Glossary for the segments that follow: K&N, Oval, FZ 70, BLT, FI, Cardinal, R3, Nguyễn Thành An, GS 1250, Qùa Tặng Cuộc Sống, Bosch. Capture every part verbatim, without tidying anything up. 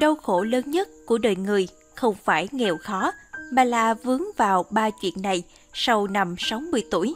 Đau khổ lớn nhất của đời người không phải nghèo khó, mà là vướng vào ba chuyện này sau năm sáu mươi tuổi.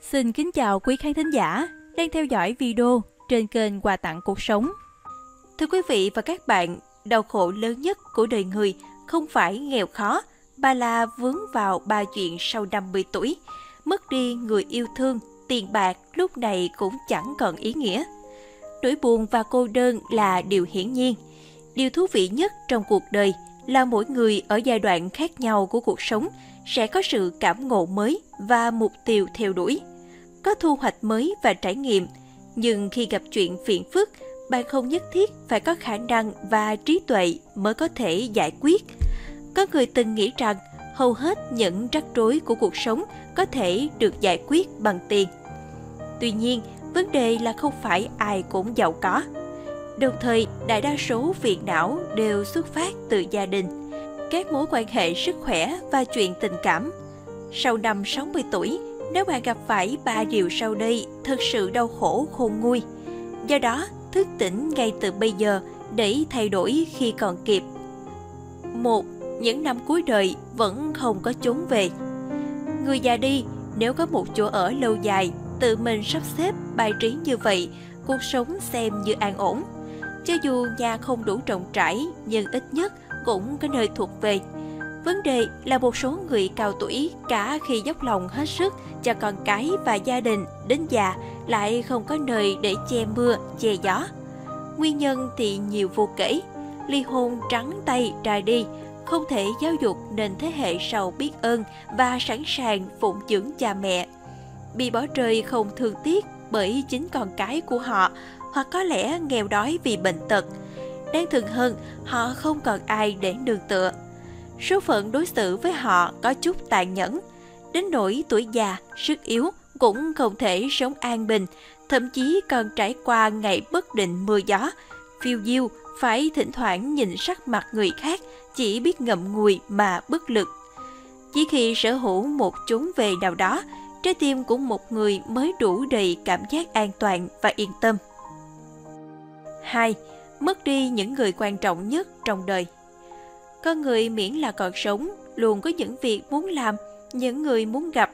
Xin kính chào quý khán thính giả đang theo dõi video trên kênh Quà Tặng Cuộc Sống. Thưa quý vị và các bạn, đau khổ lớn nhất của đời người không phải nghèo khó, mà là vướng vào ba chuyện sau năm mươi tuổi. Mất đi người yêu thương, tiền bạc lúc này cũng chẳng còn ý nghĩa. Nỗi buồn và cô đơn là điều hiển nhiên. Điều thú vị nhất trong cuộc đời là mỗi người ở giai đoạn khác nhau của cuộc sống sẽ có sự cảm ngộ mới và mục tiêu theo đuổi, có thu hoạch mới và trải nghiệm. Nhưng khi gặp chuyện phiền phức, bạn không nhất thiết phải có khả năng và trí tuệ mới có thể giải quyết. Có người từng nghĩ rằng hầu hết những rắc rối của cuộc sống có thể được giải quyết bằng tiền. Tuy nhiên, vấn đề là không phải ai cũng giàu có. Đồng thời, đại đa số phiền não đều xuất phát từ gia đình, các mối quan hệ sức khỏe và chuyện tình cảm. Sau năm sáu mươi tuổi, nếu bạn gặp phải ba điều sau đây, thực sự đau khổ khôn nguôi. Do đó, thức tỉnh ngay từ bây giờ để thay đổi khi còn kịp. một. Những năm cuối đời vẫn không có chốn về. Người già đi, nếu có một chỗ ở lâu dài, tự mình sắp xếp bài trí như vậy, cuộc sống xem như an ổn. Cho dù nhà không đủ rộng rãi, nhưng ít nhất cũng có nơi thuộc về. Vấn đề là một số người cao tuổi cả khi dốc lòng hết sức cho con cái và gia đình, đến già lại không có nơi để che mưa, che gió. Nguyên nhân thì nhiều vô kể. Ly hôn trắng tay ra đi, không thể giáo dục nên thế hệ sau biết ơn và sẵn sàng phụng dưỡng cha mẹ. Bị bỏ rơi không thương tiếc bởi chính con cái của họ, hoặc có lẽ nghèo đói vì bệnh tật. Đáng thương hơn, họ không còn ai để nương tựa. Số phận đối xử với họ có chút tàn nhẫn, đến nỗi tuổi già, sức yếu cũng không thể sống an bình, thậm chí còn trải qua ngày bất định mưa gió, phiêu diêu, phải thỉnh thoảng nhìn sắc mặt người khác, chỉ biết ngậm ngùi mà bất lực. Chỉ khi sở hữu một chốn về nào đó, trái tim của một người mới đủ đầy cảm giác an toàn và yên tâm. hai. Mất đi những người quan trọng nhất trong đời. Con người miễn là còn sống, luôn có những việc muốn làm, những người muốn gặp.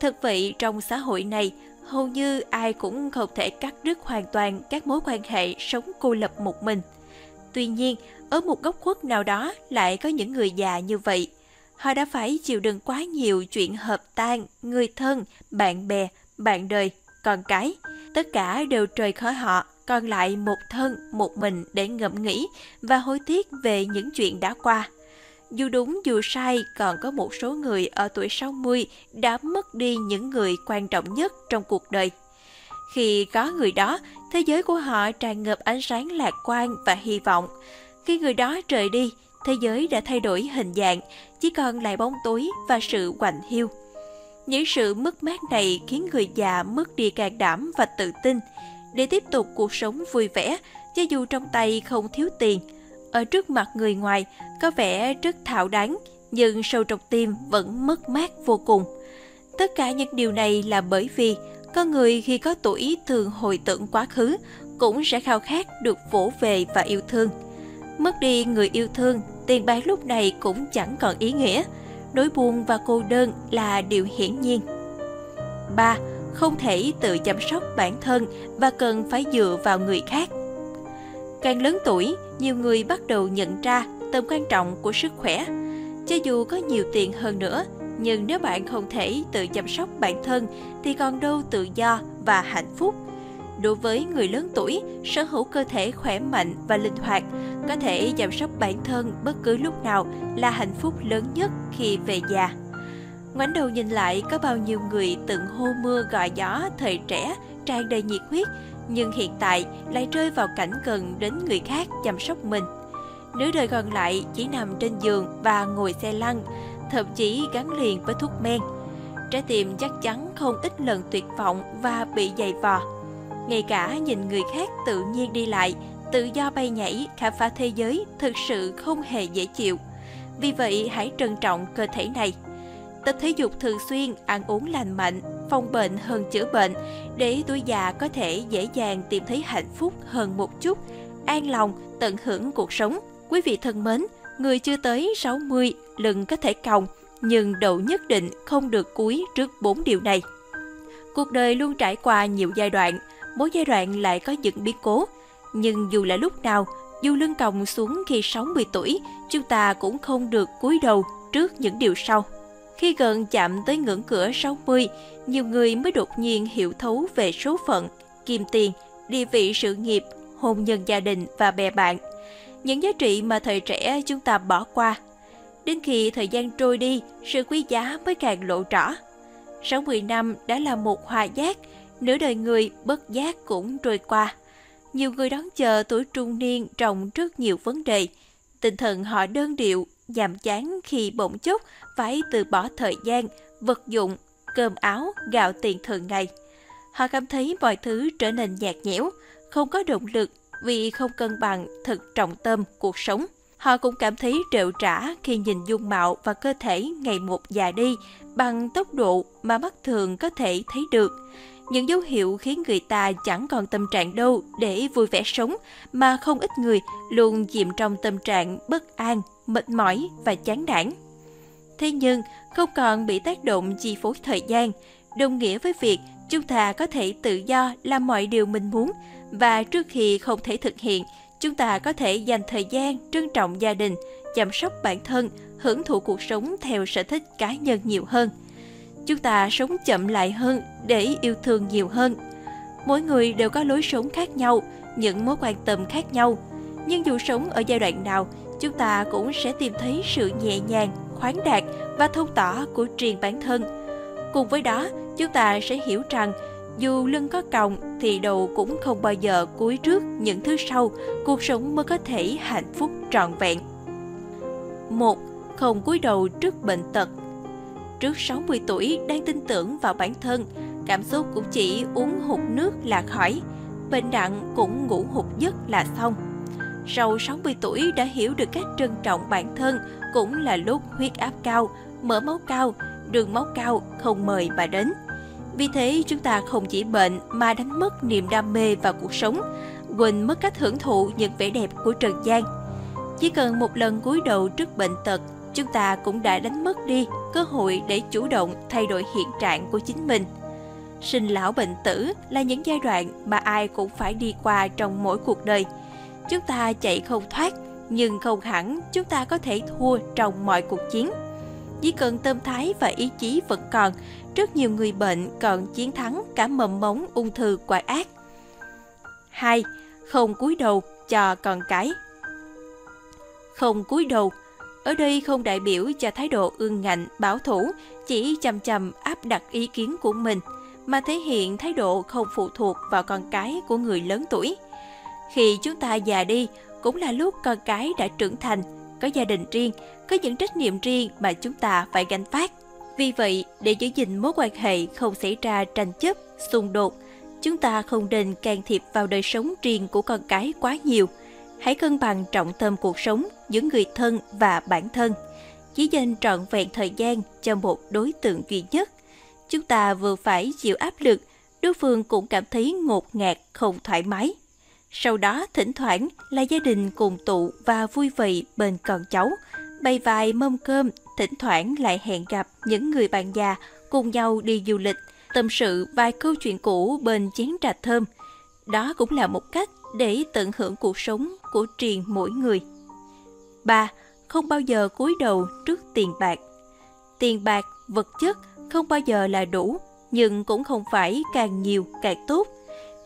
Thật vậy, trong xã hội này, hầu như ai cũng không thể cắt đứt hoàn toàn các mối quan hệ sống cô lập một mình. Tuy nhiên, ở một góc khuất nào đó lại có những người già như vậy. Họ đã phải chịu đựng quá nhiều chuyện hợp tan, người thân, bạn bè, bạn đời, con cái. Tất cả đều rời khỏi họ, còn lại một thân, một mình để ngẫm nghĩ và hối tiếc về những chuyện đã qua. Dù đúng dù sai, còn có một số người ở tuổi sáu mươi đã mất đi những người quan trọng nhất trong cuộc đời. Khi có người đó, thế giới của họ tràn ngập ánh sáng lạc quan và hy vọng. Khi người đó rời đi, thế giới đã thay đổi hình dạng, chỉ còn lại bóng tối và sự quạnh hiu. Những sự mất mát này khiến người già mất đi can đảm và tự tin để tiếp tục cuộc sống vui vẻ, cho dù trong tay không thiếu tiền. Ở trước mặt người ngoài có vẻ rất thạo đáng, nhưng sâu trong tim vẫn mất mát vô cùng. Tất cả những điều này là bởi vì con người khi có tuổi thường hồi tưởng quá khứ, cũng sẽ khao khát được vỗ về và yêu thương. Mất đi người yêu thương, tiền bạc lúc này cũng chẳng còn ý nghĩa. Nỗi buồn và cô đơn là điều hiển nhiên. ba. Không thể tự chăm sóc bản thân và cần phải dựa vào người khác. Càng lớn tuổi, nhiều người bắt đầu nhận ra tầm quan trọng của sức khỏe. Cho dù có nhiều tiền hơn nữa, nhưng nếu bạn không thể tự chăm sóc bản thân thì còn đâu tự do và hạnh phúc. Đối với người lớn tuổi, sở hữu cơ thể khỏe mạnh và linh hoạt, có thể chăm sóc bản thân bất cứ lúc nào là hạnh phúc lớn nhất khi về già. Ngoảnh đầu nhìn lại, có bao nhiêu người từng hô mưa gọi gió thời trẻ, tràn đầy nhiệt huyết, nhưng hiện tại lại rơi vào cảnh cần đến người khác chăm sóc mình. Nửa đời còn lại chỉ nằm trên giường và ngồi xe lăn, thậm chí gắn liền với thuốc men. Trái tim chắc chắn không ít lần tuyệt vọng và bị dày vò. Ngay cả nhìn người khác tự nhiên đi lại, tự do bay nhảy, khám phá thế giới thực sự không hề dễ chịu. Vì vậy, hãy trân trọng cơ thể này. Tập thể dục thường xuyên, ăn uống lành mạnh, phòng bệnh hơn chữa bệnh, để tuổi già có thể dễ dàng tìm thấy hạnh phúc hơn một chút, an lòng, tận hưởng cuộc sống. Quý vị thân mến, người chưa tới sáu mươi lần có thể còng, nhưng đậu nhất định không được cúi trước bốn điều này. Cuộc đời luôn trải qua nhiều giai đoạn, mỗi giai đoạn lại có những biến cố. Nhưng dù là lúc nào, dù lưng còng xuống khi sáu mươi tuổi, chúng ta cũng không được cúi đầu trước những điều sau. Khi gần chạm tới ngưỡng cửa sáu mươi, nhiều người mới đột nhiên hiểu thấu về số phận, kim tiền, địa vị sự nghiệp, hôn nhân gia đình và bè bạn. Những giá trị mà thời trẻ chúng ta bỏ qua. Đến khi thời gian trôi đi, sự quý giá mới càng lộ rõ. sáu mươi năm đã là một hòa giác, nửa đời người bất giác cũng trôi qua. Nhiều người đón chờ tuổi trung niên trong rất nhiều vấn đề. Tinh thần họ đơn điệu, nhàm chán khi bỗng chốc phải từ bỏ thời gian, vật dụng, cơm áo, gạo tiền thường ngày. Họ cảm thấy mọi thứ trở nên nhạt nhẽo, không có động lực vì không cân bằng thực trọng tâm cuộc sống. Họ cũng cảm thấy trệu trã khi nhìn dung mạo và cơ thể ngày một già đi bằng tốc độ mà mắt thường có thể thấy được. Những dấu hiệu khiến người ta chẳng còn tâm trạng đâu để vui vẻ sống, mà không ít người luôn chìm trong tâm trạng bất an, mệt mỏi và chán nản. Thế nhưng, không còn bị tác động chi phối thời gian, đồng nghĩa với việc chúng ta có thể tự do làm mọi điều mình muốn, và trước khi không thể thực hiện, chúng ta có thể dành thời gian trân trọng gia đình, chăm sóc bản thân, hưởng thụ cuộc sống theo sở thích cá nhân nhiều hơn. Chúng ta sống chậm lại hơn để yêu thương nhiều hơn. Mỗi người đều có lối sống khác nhau, những mối quan tâm khác nhau. Nhưng dù sống ở giai đoạn nào, chúng ta cũng sẽ tìm thấy sự nhẹ nhàng, khoáng đạt và thông tỏ của riêng bản thân. Cùng với đó, chúng ta sẽ hiểu rằng dù lưng có còng thì đầu cũng không bao giờ cúi trước những thứ sau, cuộc sống mới có thể hạnh phúc trọn vẹn. một. Không cúi đầu trước bệnh tật. Trước sáu mươi tuổi đang tin tưởng vào bản thân, cảm xúc cũng chỉ uống hụt nước là khỏi, bệnh nặng cũng ngủ hụt giấc là xong. Sau sáu mươi tuổi đã hiểu được cách trân trọng bản thân cũng là lúc huyết áp cao, mỡ máu cao, đường máu cao không mời mà đến. Vì thế chúng ta không chỉ bệnh mà đánh mất niềm đam mê vào cuộc sống, quên mất cách hưởng thụ những vẻ đẹp của trần gian. Chỉ cần một lần cúi đầu trước bệnh tật, chúng ta cũng đã đánh mất đi cơ hội để chủ động thay đổi hiện trạng của chính mình. Sinh lão bệnh tử là những giai đoạn mà ai cũng phải đi qua trong mỗi cuộc đời. Chúng ta chạy không thoát, nhưng không hẳn chúng ta có thể thua trong mọi cuộc chiến. Chỉ cần tâm thái và ý chí vẫn còn, rất nhiều người bệnh còn chiến thắng cả mầm mống ung thư quái ác. hai. Không cúi đầu cho con cái. Không cúi đầu ở đây không đại biểu cho thái độ ương ngạnh, bảo thủ, chỉ chằm chằm áp đặt ý kiến của mình, mà thể hiện thái độ không phụ thuộc vào con cái của người lớn tuổi. Khi chúng ta già đi, cũng là lúc con cái đã trưởng thành, có gia đình riêng, có những trách nhiệm riêng mà chúng ta phải gánh vác. Vì vậy, để giữ gìn mối quan hệ không xảy ra tranh chấp, xung đột, chúng ta không nên can thiệp vào đời sống riêng của con cái quá nhiều. Hãy cân bằng trọng tâm cuộc sống giữa người thân và bản thân. Chỉ dành trọn vẹn thời gian cho một đối tượng duy nhất. Chúng ta vừa phải chịu áp lực, đối phương cũng cảm thấy ngột ngạt, không thoải mái. Sau đó thỉnh thoảng là gia đình cùng tụ và vui vầy bên con cháu, bày vài mâm cơm, thỉnh thoảng lại hẹn gặp những người bạn già cùng nhau đi du lịch, tâm sự vài câu chuyện cũ bên chén trà thơm. Đó cũng là một cách để tận hưởng cuộc sống của riêng mỗi người. ba. Không bao giờ cúi đầu trước tiền bạc. Tiền bạc, vật chất không bao giờ là đủ, nhưng cũng không phải càng nhiều càng tốt.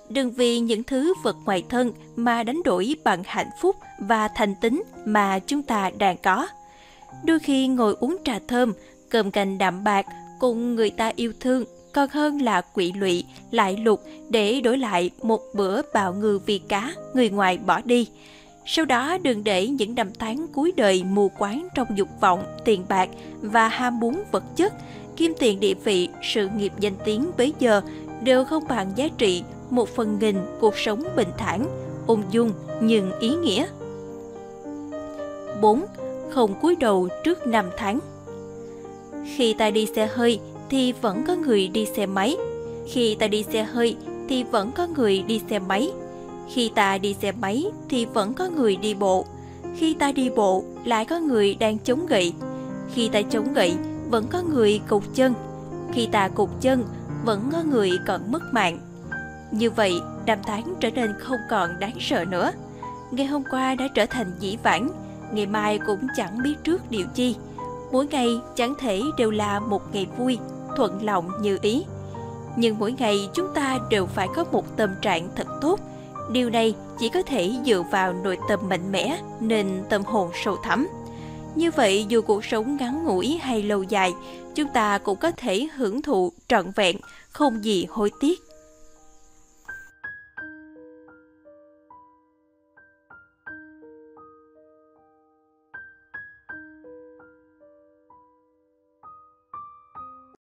Đừng vì những thứ vật ngoài thân mà đánh đổi bằng hạnh phúc và thành tín mà chúng ta đang có. Đôi khi ngồi uống trà thơm, cơm canh đạm bạc cùng người ta yêu thương còn hơn là quỵ lụy, lại lục để đổi lại một bữa bào ngư vì cá người ngoài bỏ đi. Sau đó đừng để những năm tháng cuối đời mù quáng trong dục vọng, tiền bạc và ham muốn vật chất, kim tiền địa vị, sự nghiệp danh tiếng bấy giờ đều không bằng giá trị một phần nghìn cuộc sống bình thản, ung dung nhưng ý nghĩa. bốn. Không cúi đầu trước năm tháng. Khi ta đi xe hơi thì vẫn có người đi xe máy. Khi ta đi xe hơi thì vẫn có người đi xe máy. Khi ta đi xe máy thì vẫn có người đi bộ. Khi ta đi bộ lại có người đang chống gậy. Khi ta chống gậy vẫn có người cụt chân. Khi ta cụt chân vẫn có người còn mất mạng. Như vậy, năm tháng trở nên không còn đáng sợ nữa. Ngày hôm qua đã trở thành dĩ vãng, ngày mai cũng chẳng biết trước điều chi. Mỗi ngày chẳng thể đều là một ngày vui, thuận lòng như ý. Nhưng mỗi ngày chúng ta đều phải có một tâm trạng thật tốt. Điều này chỉ có thể dựa vào nội tâm mạnh mẽ, nên tâm hồn sâu thẳm. Như vậy, dù cuộc sống ngắn ngủi hay lâu dài, chúng ta cũng có thể hưởng thụ trọn vẹn, không gì hối tiếc.